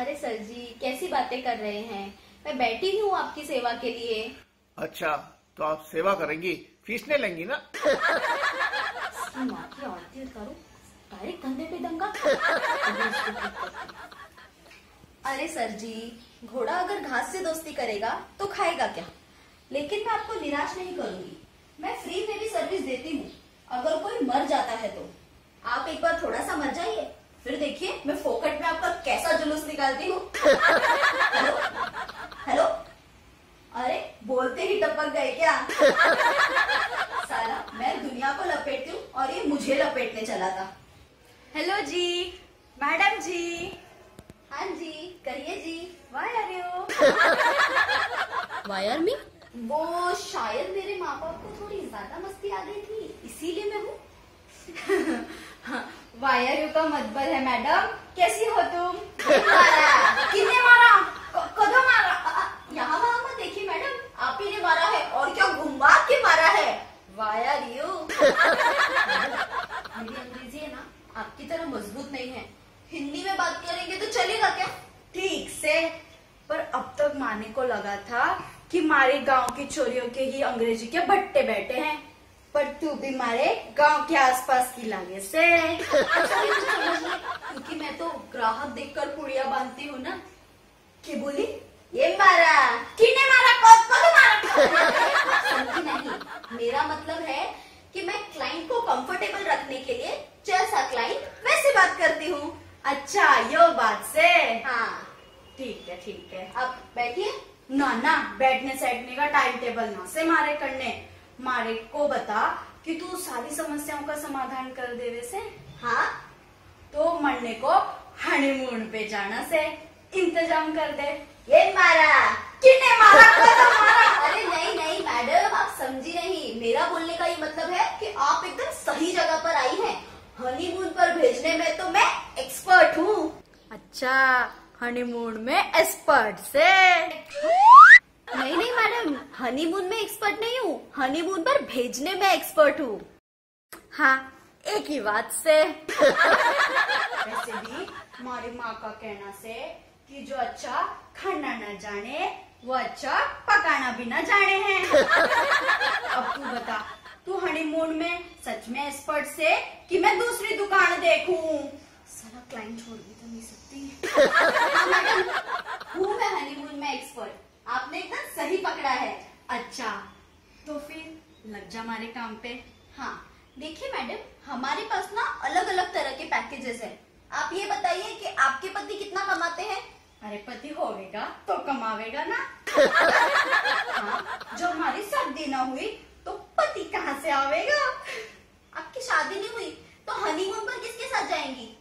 अरे सर जी कैसी बातें कर रहे हैं, मैं बैठी हूँ आपकी सेवा के लिए। अच्छा तो आप सेवा करेंगी, फीस नहीं लेंगी ना? करो डायरेक्ट कंधे पे दंगा। अरे सर जी, घोड़ा अगर घास से दोस्ती करेगा तो खाएगा क्या? लेकिन मैं आपको निराश नहीं करूंगी, मैं फ्री में भी सर्विस देती हूँ। अगर कोई मर जाता है तो आप एक बार थोड़ा सा मर जाइए, फिर देखिए मैं फोकट में आपका कैसा जुलूस निकालती हूँ। हेलो हेलो, अरे बोलते ही टपक गए क्या? साला मैं दुनिया को लपेटती हूँ और ये मुझे लपेटने चला था। हेलो जी, मैडम जी। हाँ जी, करिए जी। Why are you? Why are me? वो शायद मेरे माँ बाप को थोड़ी ज्यादा मस्ती आ गई थी, इसीलिए मैं हूँ। वाई आर यू का मतबल है मैडम, कैसी हो तुम? किसने मारा? कदों मारा? यहाँ वहाँ मत देखिए मैडम, आप ही ने मारा है और क्या घुमा के मारा है। Why are you? मेरी अंग्रेजी है ना आपकी तरह मजबूत नहीं है, हिंदी में बात करेंगे तो चलेगा क्या? ठीक से, पर अब तक माने को लगा था कि मारे गांव की चोरियों के ही अंग्रेजी के भट्टे बैठे हैं, पर तू भी मारे गांव के आसपास की लागे से। अच्छा ये समझिए, क्योंकि मैं तो ग्राहक देखकर पुड़िया बांधती हूँ ना। कि बोली ये मारा, किने मारा, कौन मारा? समझी नहीं, मेरा मतलब है कि मैं क्लाइंट को कंफर्टेबल रखने के लिए जैसा क्लाइंट वैसे बात करती हूँ। अच्छा यो बात से, हाँ ठीक है ठीक है। अब बैठिए। ना ना, बैठने सैठने का टाइम टेबल ना से मारे करने, मारे को बता कि तू सारी समस्याओं का समाधान कर दे वैसे। हाँ तो मरने को हनीमून पे जाना से इंतजाम कर दे। ये मारा, किने मारा, कब मारा? अरे नहीं नहीं मैडम, आप समझी नहीं, मेरा बोलने का ये मतलब है कि आप एकदम सही जगह पर आई हैं। हनीमून पर भेजने में तो मैं एक्सपर्ट हूँ। अच्छा, हनीमून में एक्सपर्ट से? नहीं नहीं मैडम, हनीमून में एक्सपर्ट नहीं हूँ, हनीमून पर भेजने में एक्सपर्ट हूँ। हाँ एक ही बात से। वैसे भी हमारी माँ का कहना से कि जो अच्छा खाना न जाने वो अच्छा पकाना भी न जाने हैं। अब तू बता, तू हनीमून में सच में एक्सपर्ट से कि मैं दूसरी दुकान देखूं? साला क्लाइंट छोड़ भी तो नहीं सकती। मैडम हूँ मैं हनीमून में एक्सपर्ट, आपने एकदम सही पकड़ा है। अच्छा तो फिर लग जा हमारे काम पे। हाँ देखिए मैडम, हमारे पास ना अलग अलग तरह के पैकेजेस हैं। आप ये बताइए कि आपके पति कितना कमाते हैं? अरे पति होवेगा तो कमावेगा ना। हाँ, जो हमारी शादी ना हुई तो पति कहाँ से आवेगा? आपकी शादी नहीं हुई तो हनीमून पर किसके साथ जाएंगी?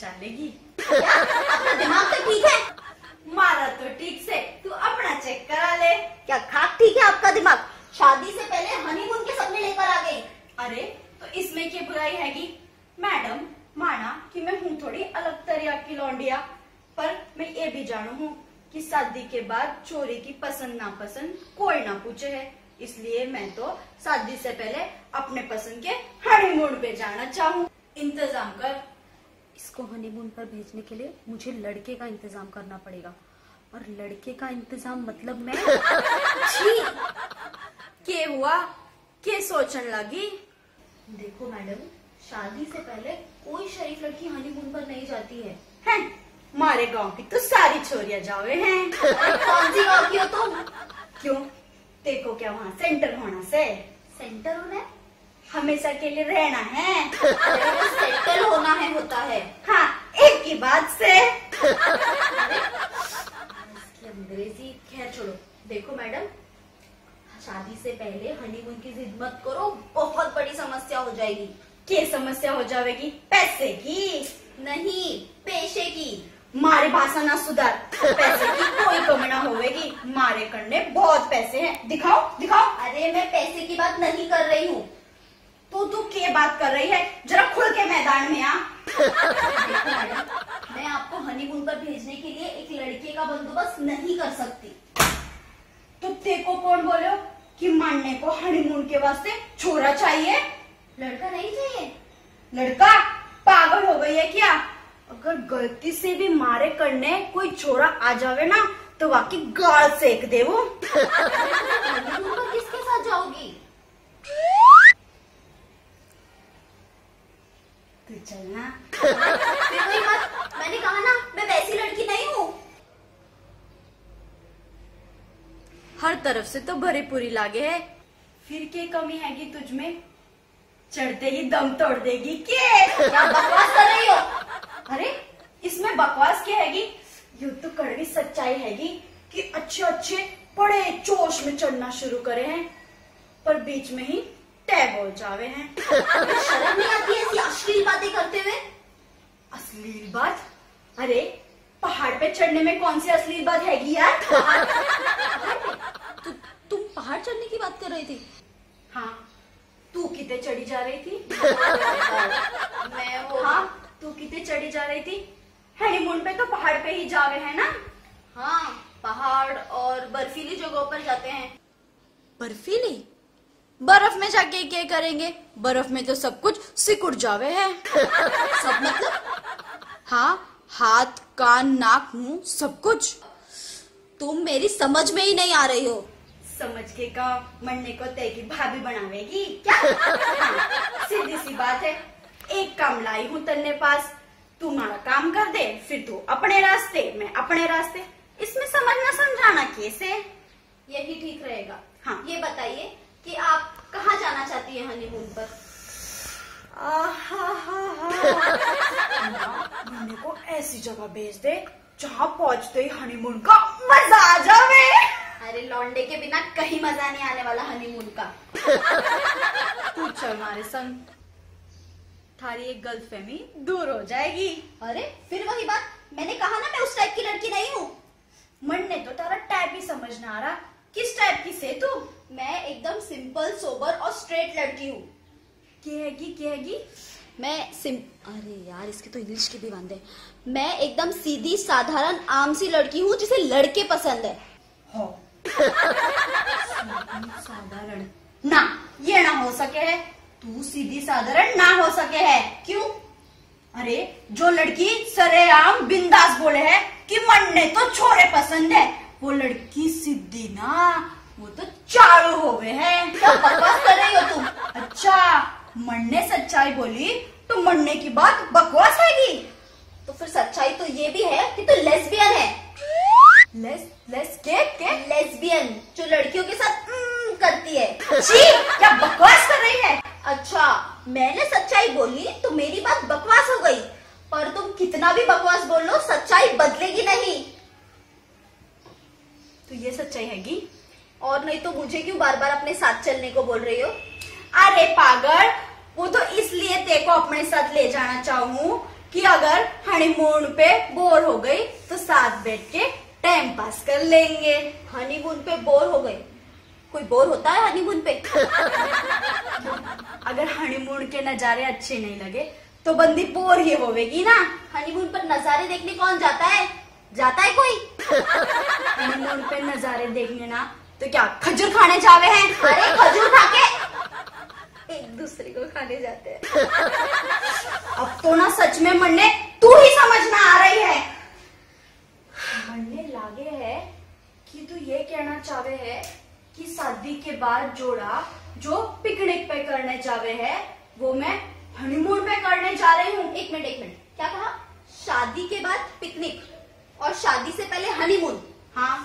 चलेगी, अपना दिमाग तो ठीक है? मारा तो ठीक से, तू अपना चेक करा ले। क्या खाक ठीक है आपका दिमाग, शादी से पहले हनीमून के सपने लेकर आ गई। अरे तो इसमें क्या बुराई हैगी मैडम? माना कि मैं हूँ थोड़ी अलग तरह की लौंडिया, पर मैं ये भी जानू हूँ कि शादी के बाद चोरी की पसंद नापसंद कोई ना पूछे है, इसलिए मैं तो शादी से पहले अपने पसंद के हनीमून पे जाना चाहूँ। इंतजाम कर, इसको हनीमून पर भेजने के लिए मुझे लड़के का इंतजाम करना पड़ेगा, और लड़के का इंतजाम मतलब मैं। के हुआ के सोचन लगी? देखो मैडम, शादी से पहले कोई शरीफ लड़की हनीमून पर नहीं जाती है। हैं? मारे गांव की तो सारी छोरियां जावे हैं। कौन सी गाँव की हो तुम? क्यों देखो क्या वहाँ सेंटर होना से? सेंटर होना हमेशा के लिए रहना है, सेटल होना है होता है। हाँ एक ही बात से। अंग्रेजी खैर छोड़ो, देखो मैडम शादी से पहले हनीमून की जिद मत करो, बहुत बड़ी समस्या हो जाएगी। क्या समस्या हो जाएगी? पैसे की नहीं, पेशे की। मारे भाषा ना सुधार, पैसे की कोई कमी ना होगी। मारे करने बहुत पैसे हैं, दिखाओ दिखाओ। अरे मैं पैसे की बात नहीं कर रही हूँ, तो तू क्या बात कर रही है? जरा खुल के मैदान में आ। मैं आपको हनीमून पर भेजने के लिए एक लड़के का बंदोबस्त नहीं कर सकती। तो देखो कौन बोलो कि मानने को हनीमून के वास्ते छोरा चाहिए? लड़का नहीं चाहिए? लड़का? पागल हो गई है क्या? अगर गलती से भी मारे करने कोई छोरा आ जावे ना तो वाकई गाल सेक दे वो। तुम किसके साथ जाओगी? तू चलना। मत, मैंने कहा ना मैं वैसी लड़की नहीं हूँ। हर तरफ से तो भरी पूरी लागे है, फिर क्या कमी हैगी तुझमें? चढ़ते ही दम तोड़ देगी के। क्या बकवास कर रही हो? अरे इसमें बकवास क्या हैगी? यू तो कड़वी सच्चाई हैगी कि अच्छे अच्छे बड़े जोश में चढ़ना शुरू करे हैं पर बीच में ही टैब हो जावे हैं। शर्म नहीं आती ऐसी अश्लील बातें करते हुए? अश्लील बात? अरे पहाड़ पे चढ़ने में कौन सी अश्लील बात हैगी यार? तुम पहाड़ चढ़ने की बात कर रही थी? हाँ। तू कितने चढ़ी जा रही थी? मैं वो। हाँ तू कितने चढ़ी जा रही थी? हनीमून पे तो पहाड़ पे ही जावे हैं ना? हाँ पहाड़ और बर्फीली जगहों पर जाते हैं। बर्फीली? बर्फ में जाके क्या करेंगे? बर्फ में तो सब कुछ सिकुड़ जावे है। सब मतलब? हाँ हाथ कान नाक मुंह सब कुछ। तुम मेरी समझ में ही नहीं आ रही हो। समझ के का मरने को तेरी भाभी बनावेगी क्या? सीधी सी बात है। एक काम लाई हूँ तेरे पास, तुम्हारा काम कर दे फिर तू अपने रास्ते मैं अपने रास्ते। इसमें समझना समझाना कैसे? यही ठीक रहेगा। हाँ ये बताइए कि आप कहाँ जाना चाहती है हनीमून पर? मरने को ऐसी जगह भेज दे जहाँ पहुँचते ही हनीमून का मजा आ जावे। अरे लौंडे के बिना कहीं मजा नहीं आने वाला हनीमून का। तू चल हमारे संग, थारी एक गलतफहमी दूर हो जाएगी। अरे फिर वही बात, मैंने कहा ना मैं उस टाइप की लड़की नहीं हूँ। मन ने तो तारा टाइप ही समझ ना आ रहा। किस टाइप की से तू? मैं एकदम सिंपल सोबर और स्ट्रेट लड़की हूँ। कहेगी मैं अरे यार इसके तो इंग्लिश के भी वांदे। मैं एकदम सीधी साधारण आम सी लड़की हूँ जिसे लड़के पसंद है। हो साधारण ना, ये ना हो सके है। तू सीधी साधारण ना हो सके है क्यों? अरे जो लड़की सरेआम बिंदास बोले है कि मन ने तो छोरे पसंद है, वो लड़की सीधी ना, वो तो चालू हो गए है। क्या बकवास कर रही हो तुम? अच्छा मन ने सच्चाई बोली तो मरने की बात बकवास हैगी। तो फिर सच्चाई तो ये भी है कि तू तो लेस्बियन है। लेस्बियन जो लड़कियों के साथ करती है। जी क्या बकवास कर रही है? अच्छा मैंने सच्चाई बोली तो मेरी बात बकवास हो गई, पर तुम कितना भी बकवास बोल लो सच्चाई बदलेगी नहीं। तो ये सच्चाई हैगी, और नहीं तो मुझे क्यों बार बार अपने साथ चलने को बोल रही हो? अरे पागल, वो तो इसलिए तेको अपने साथ ले जाना चाहूं कि अगर हनीमून पे बोर हो गई तो साथ बैठ के टाइम पास कर लेंगे। हनीमून पे बोर हो गई? कोई बोर होता है हनीमून पे? अगर हनीमून के नजारे अच्छे नहीं लगे तो बंदी बोर ही होवेगी ना। हनीमून पर नजारे देखने कौन जाता है? जाता है कोई? हनीमून पे नजारे देखने ना तो क्या खजूर खाने जावे हैं? अरे खजूर खा के एक दूसरे को खाने जाते हैं। अब तो ना सच में मरने तू ही समझना आ रही है। मरने लागे है कि तू ये कहना चाहे है कि शादी के बाद जोड़ा जो पिकनिक पे करने जावे है वो मैं हनीमून पे करने जा रही हूँ। एक मिनट क्या कहा? शादी के बाद पिकनिक और शादी से पहले हनीमून? हाँ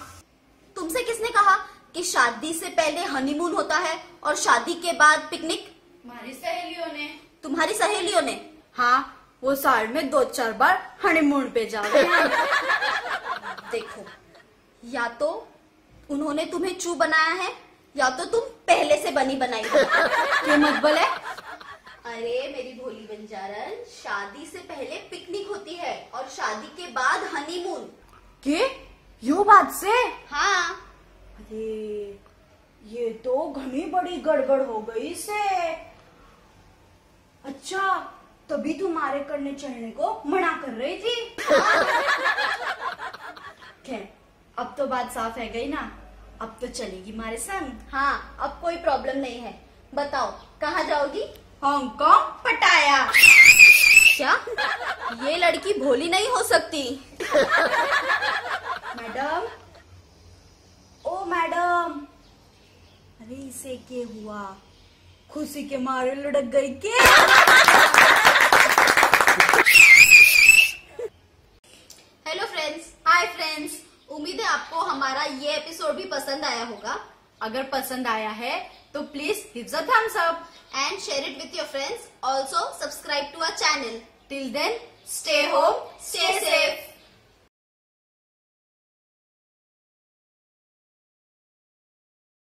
तुमसे किसने कहा कि शादी से पहले हनीमून होता है और शादी के बाद पिकनिक? हमारी सहेलियों ने। तुम्हारी सहेलियों ने? हाँ वो साल में 2-4 बार हनीमून पे जा रहे हैं। देखो या तो उन्होंने तुम्हें चू बनाया है या तो तुम पहले से बनी बनाई हो। ये मत बोले। अरे मेरी भोली बंजारन, शादी से पहले पिकनिक होती है और शादी के बाद हनीमून। के यो बात से? हाँ। अरे ये तो घनी बड़ी गड़बड़ हो गई से। अच्छा तभी तुम्हारे करने चढ़ने को मना कर रही थी। खैर अब तो बात साफ है गई ना, अब तो चलेगी हमारे संग। हाँ अब कोई प्रॉब्लम नहीं है। बताओ कहाँ जाओगी? हांगकांग पटाया। क्या ये लड़की भोली नहीं हो सकती। मैडम, ओ मैडम, अरे इसे क्या हुआ, खुशी के मारे लुढ़क गई के। हेलो फ्रेंड्स, हाय फ्रेंड्स, उम्मीद है आपको हमारा ये एपिसोड भी पसंद आया होगा। अगर पसंद आया है तो please gives a thumbs up and share it with your friends. Also subscribe to our channel. Till then, stay home, stay safe.